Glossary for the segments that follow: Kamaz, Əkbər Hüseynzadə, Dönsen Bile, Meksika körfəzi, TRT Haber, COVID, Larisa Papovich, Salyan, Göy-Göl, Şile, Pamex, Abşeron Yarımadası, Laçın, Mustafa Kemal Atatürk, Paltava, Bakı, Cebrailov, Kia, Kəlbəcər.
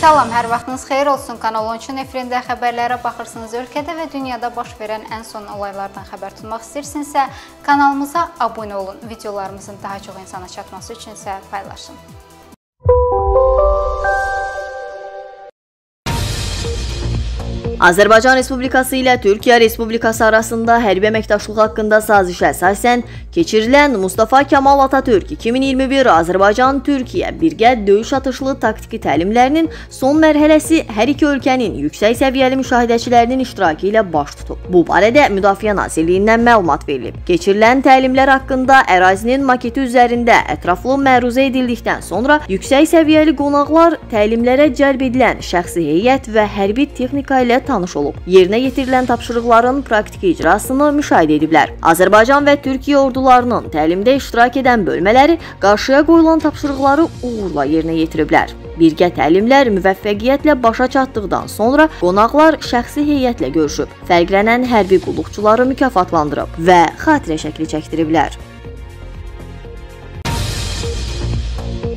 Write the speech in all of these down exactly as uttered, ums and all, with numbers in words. Salam, hər vaxtınız xeyir olsun. Kanal on üçün efirində xəbərlərə baxırsınız. Ölkədə və dünyada baş verən ən son olaylardan xəbər tutmaq istəyirsinizsə, kanalımıza abunə olun. Videolarımızın daha çox insana çatması üçünsə paylaşın. Azərbaycan Respublikası ilə Türkiyə Respublikası arasında hərbi əməkdaşlıq haqqında sazişə əsasən keçirilən Mustafa Kemal Atatürk iki min iyirmi bir Azərbaycan-Türkiyə birgə döyüş atışlı taktiki təlimlərinin son mərhələsi hər iki ölkənin yüksək səviyyəli müşahidəçilərinin iştirakı ilə baş tutub. Bu barədə Müdafiə Nazirliyindən məlumat verilib. Keçirilən təlimlər haqqında ərazinin maketi üzərində ətraflı məruzə edildikdən sonra yüksək səviyyəli qonaqlar təlimlərə cəlb edilən şəxsi heyət və hərbi texnika ilə tanış olub. Yerinə yetirilən tapşırıqların praktiki icrasını müşahidə ediblər. Azərbaycan və Türkiyə ordularının təlimdə iştirak edən bölmələri qarşıya qoyulan tapşırıqları uğurla yerinə yetiriblər. Birgə təlimlər müvəffəqiyyətlə başa çatdıqdan sonra qonaqlar şəxsi heyətlə görüşüb, fərqlənən hərbi qulluqçuları mükafatlandırıb və xatirə şəkli çəkdiriblər.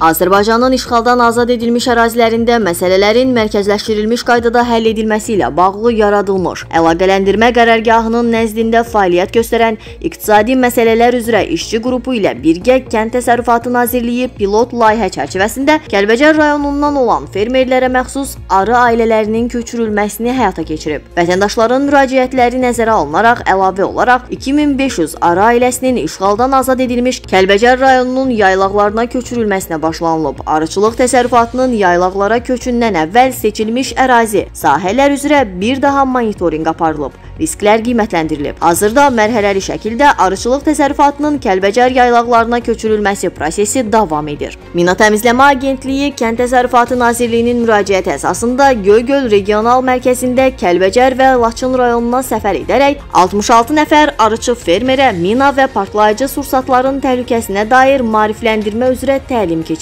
Azərbaycanın işğaldan azad edilmiş ərazilərində məsələlərin mərkəzləşdirilmiş qaydada həll edilməsi ilə bağlı yaradılmış əlaqələndirmə qərargahının nəzdində fəaliyyət göstərən iqtisadi məsələlər üzrə işçi qrupu ilə birgə Kənd Təsərrüfatı Nazirliyi pilot layihə çərçivəsində Kəlbəcər rayonundan olan fermerlərə məxsus arı ailələrinin köçürülməsini həyata keçirib. Vətəndaşların müraciətləri nəzərə alınaraq əlavə olaraq iki min beş yüz arı ailəsinin işğaldan azad edilmiş Kəlbəcər rayonunun yaylaqlarına köçürülməsinə başlayıb. Başlanılıb. Arıçılıq təsərrüfatının yaylaqlara köçündən əvvəl seçilmiş ərazi, sahələr üzrə bir daha monitorinq aparılıb, risklər qiymətləndirilib. Hazırda mərhələli şəkildə arıçılıq təsərrüfatının Kəlbəcər yaylaqlarına köçürülməsi prosesi davam edir. Mina Təmizləmə Agentliyi Kənd Təsərrüfatı Nazirliyinin müraciəti əsasında Göy-Göl regional mərkəzində Kəlbəcər və Laçın rayonuna səfər edərək altmış altı nəfər arıçı fermerə mina və partlayıcı sursatların təhlükəsinə dair maarifləndirmə üzrə təlim keçirir.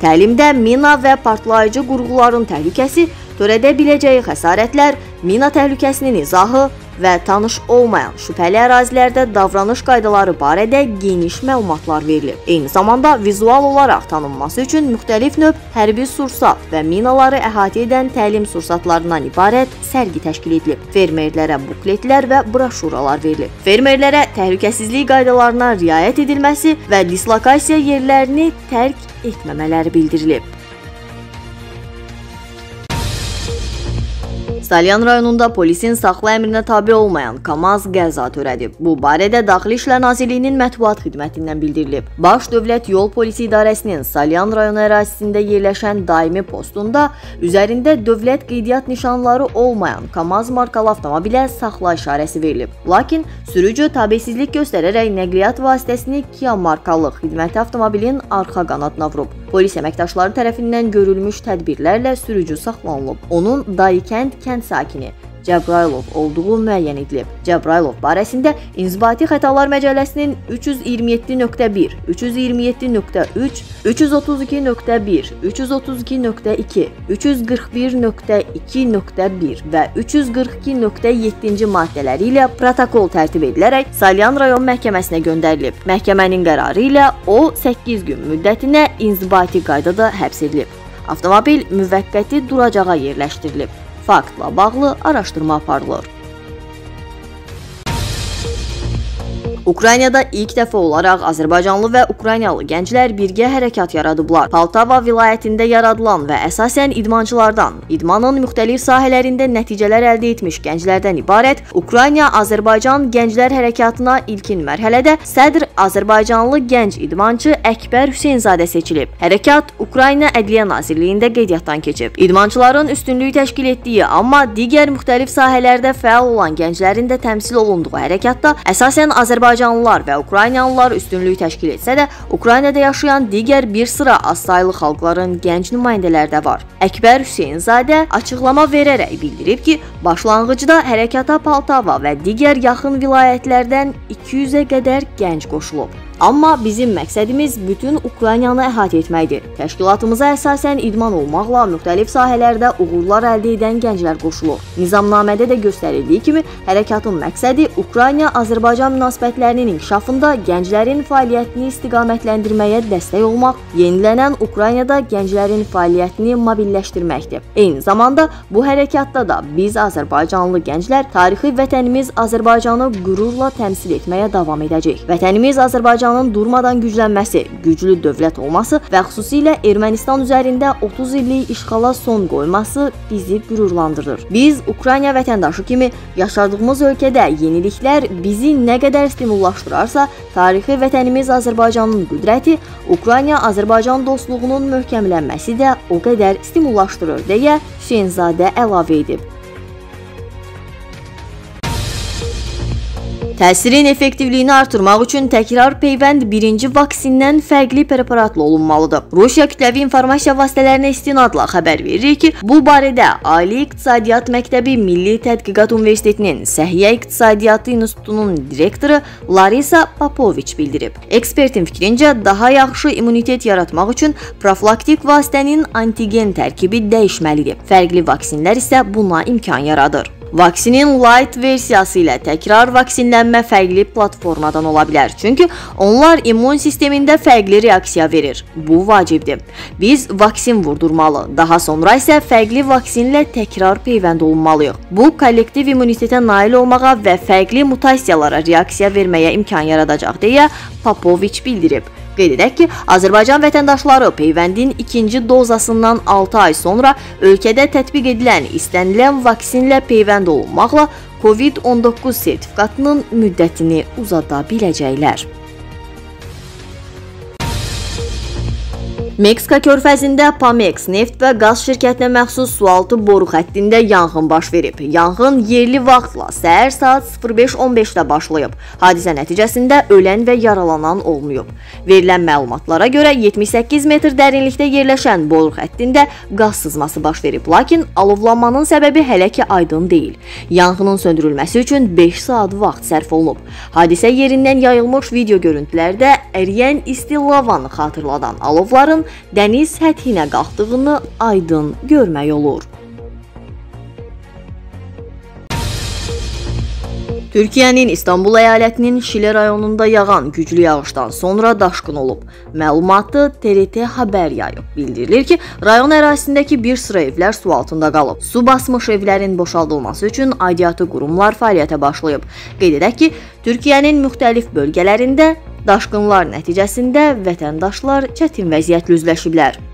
Təlimdə mina və partlayıcı qurğuların təhlükəsi, törədə biləcəyi xəsarətlər, mina təhlükəsinin izahı və tanış olmayan şübhəli ərazilərdə davranış qaydaları barədə geniş məlumatlar verilib. Eyni zamanda vizual olaraq tanınması üçün müxtəlif növ hərbi sursat və minaları əhatə edən təlim sursatlarından ibarət sərgi təşkil edilib. Fermerlərə bukletlər və broşuralar verilib. Fermerlərə təhlükəsizlik qaydalarına riayət edilməsi və dislokasiya yerlərini tərk etməmələri bildirilib. Salyan rayonunda polisin saxla əmrinə tabi olmayan Kamaz qəza törədib. Bu barədə Daxili İşlər Nazirliyinin mətbuat xidmətindən bildirilib. Baş Dövlət Yol Polisi İdarəsinin Salyan rayonu ərazisində yerləşən daimi postunda üzərində dövlət qeydiyyat nişanları olmayan Kamaz markalı avtomobilə saxla işarəsi verilib. Lakin sürücü təbiəsizlik göstərərək nəqliyyat vasitəsini Kia markalı xidməti avtomobilin arxa qanadına vurub. Polis əməkdaşları tərəfindən görülmüş tədbirlərlə sürücü saxlanılıb. Onun Daykənd kənd sakini Cebrailov olduğu müəyyən edilib. Cebrailov barəsində İnzibati Xətalar Məcəlləsinin üç yüz iyirmi yeddi nöqtə bir, üç yüz iyirmi yeddi nöqtə üç, üç yüz otuz iki nöqtə bir, üç yüz otuz iki nöqtə iki, üç yüz qırx bir nöqtə iki nöqtə bir və üç yüz qırx iki nöqtə yeddinci maddələri ilə protokol tərtib edilərək Salyan rayon məhkəməsinə göndərilib. Məhkəmənin qərarı ilə o səkkiz gün müddətinə inzibati qaydada həbs edilib. Avtomobil müvəqqəti duracağa yerləşdirilib. Faktla bağlı araşdırma aparılır. Ukraynada ilk dəfə olaraq Azərbaycanlı və Ukraynalı gənclər birgə hərəkat yaradıblar. Paltava vilayətində yaradılan və əsasən idmançılardan, idmanın müxtəlif sahələrində nəticələr əldə etmiş gənclərdən ibarət Ukrayna-Azərbaycan gənclər hərəkatına ilkin mərhələdə sədr Azərbaycanlı gənc idmançı Əkbər Hüseynzadə seçilib. Hərəkat Ukrayna Ədliyyə Nazirliyində qeydiyyatdan keçib. İdmançıların üstünlüyü təşkil etdiyi, amma digər müxtəlif sahələrdə fəal olan gənclərin də təmsil olunduğu hərəkatda əsasən Azərbaycan Azərbaycanlılar və Ukraynalılar üstünlük təşkil etsə də, Ukraynada yaşayan digər bir sıra azsaylı xalqların gənc nümayəndələri də var. Əkbər Hüseynzadə açıqlama verərək bildirib ki, başlanğıcda hərəkata Paltava və digər yaxın vilayətlərdən iki yüzə qədər gənc qoşulub. Amma bizim məqsədimiz bütün Ukraynanı əhatə etməkdir. Təşkilatımıza əsasən idman olmaqla müxtəlif sahələrdə uğurlar əldə edən gənclər qoşulur. Nizamnamədə də göstərildiyi kimi, hərəkatın məqsədi Ukrayna-Azərbaycan münasibətlərinin inkişafında gənclərin fəaliyyətini istiqamətləndirməyə dəstək olmaq, yenilənən Ukraynada gənclərin fəaliyyətini mobilləşdirməkdir. Eyni zamanda bu hərəkatda da biz azərbaycanlı gənclər tarixi vətənimiz Azərbaycanı qürurla təmsil etməyə davam edəcək. Vətənimiz Azərbaycanın durmadan güclənməsi, güclü dövlət olması və xüsusilə Ermənistan üzərində otuz illik işğala son qoyması bizi qürurlandırır. Biz Ukrayna vətəndaşı kimi yaşadığımız ölkədə yeniliklər bizi nə qədər stimullaşdırarsa, tarixi vətənimiz Azərbaycanın qüdrəti, Ukrayna-Azərbaycan dostluğunun möhkəmlənməsi də o qədər stimullaşdırır, deyə Hüseynzadə əlavə edib. Təsirin effektivliyini artırmaq üçün təkrar peyvənd birinci vaksindən fərqli preparatla olunmalıdır. Rusiya kütləvi informasiya vasitələrinə istinadla xəbər verir ki, bu barədə Ali İqtisadiyyat Məktəbi Milli Tədqiqat Universitetinin Səhiyyə İqtisadiyyatı İnstitutunun direktoru Larisa Papovich bildirib. Ekspertin fikrincə, daha yaxşı immunitet yaratmaq üçün profilaktik vasitənin antigen tərkibi dəyişməlidir. Fərqli vaksinlər isə buna imkan yaradır. Vaksinin light versiyası ilə təkrar vaksinlənmə fərqli platformadan ola bilər, çünki onlar immun sistemində fərqli reaksiya verir. Bu vacibdir. Biz vaksin vurdurmalı, daha sonra isə fərqli vaksinlə təkrar peyvənd olunmalıyıq. Bu, kollektiv immunitetə nail olmağa və fərqli mutasiyalara reaksiya verməyə imkan yaradacaq, deyə Papovich bildirib. Qeyd edək ki, Azərbaycan vətəndaşları peyvəndin ikinci dozasından altı ay sonra ölkədə tətbiq edilən istənilən vaksinlə peyvənd olunmaqla COVID on doqquz sertifikatının müddətini uzada biləcəklər. Meksika körfəzində Pamex neft və qaz şirkətinə məxsus sualtı boru xəttində yanğın baş verib. Yanğın yerli vaxtla səhər saat sıfır beş on beşdə başlayıb. Hadisə nəticəsində ölən və yaralanan olmayıb. Verilən məlumatlara görə yetmiş səkkiz metr dərinlikdə yerləşən boru xəttində qaz sızması baş verib, lakin alovlanmanın səbəbi hələ ki aydın deyil. Yanğının söndürülməsi üçün beş saat vaxt sərf olunub. Hadisə yerindən yayılmış video görüntülərdə əriyən isti lavanı xatırladan alovların dəniz səthinə qalxdığını aydın görmək olur. Türkiyənin İstanbul əyalətinin Şile rayonunda yağan güclü yağışdan sonra daşqın olub. Məlumatı T R T Haber yayıb. Bildirilir ki, rayon ərazisindəki bir sıra evlər su altında qalıb. Su basmış evlərin boşaldılması üçün aidiyyatı qurumlar fəaliyyətə başlayıb. Qeyd edək ki, Türkiyənin müxtəlif bölgələrində daşqınlar nəticəsində vətəndaşlar çətin vəziyyətlə üzləşiblər.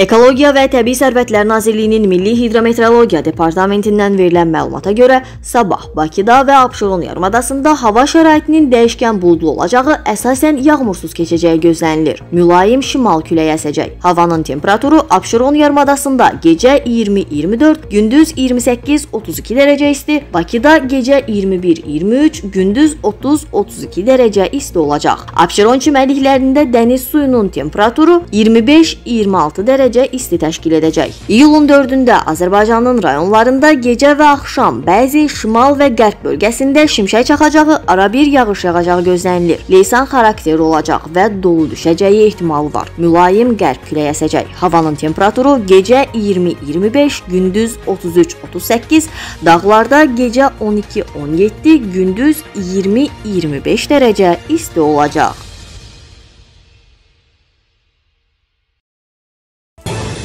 Ekologiya və Təbii Sərvətlər Nazirliyinin Milli Hidrometeorologiya Departamentindən verilən məlumata görə, sabah Bakıda və Abşeron Yarımadasında hava şəraitinin dəyişkən buludlu olacağı, əsasən yağmursuz keçəcəyi gözlənilir. Mülayim şimal küləyi əsəcək. Havanın temperaturu Abşeron Yarımadasında gecə iyirmi iyirmi dörd, gündüz iyirmi səkkiz otuz iki dərəcə isti, Bakıda gecə iyirmi bir iyirmi üç, gündüz otuz otuz iki dərəcə isti olacaq. Abşeron çimərliklərində dəniz suyunun temperaturu iyirmi beş iyirmi altı dərəcə isti təşkil edəcək. İyulun dördündə Azərbaycanın rayonlarında gecə və axşam bəzi şimal və qərb bölgəsində şimşək çaxacağı, arabir yağış yağacağı gözlənilir. Leysan xarakteri olacaq və dolu düşəcəyi ehtimalı var. Mülayim qərb küləyi əsəcək. Havanın temperaturu gecə iyirmi iyirmi beş, gündüz otuz üç otuz səkkiz, dağlarda gecə on iki on yeddi, gündüz iyirmi iyirmi beş dərəcə isti olacaq.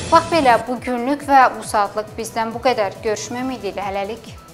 Bax belə, bugünlük və bu saatlıq bizdən bu qədər. Görüşmək ümidi ilə hələlik.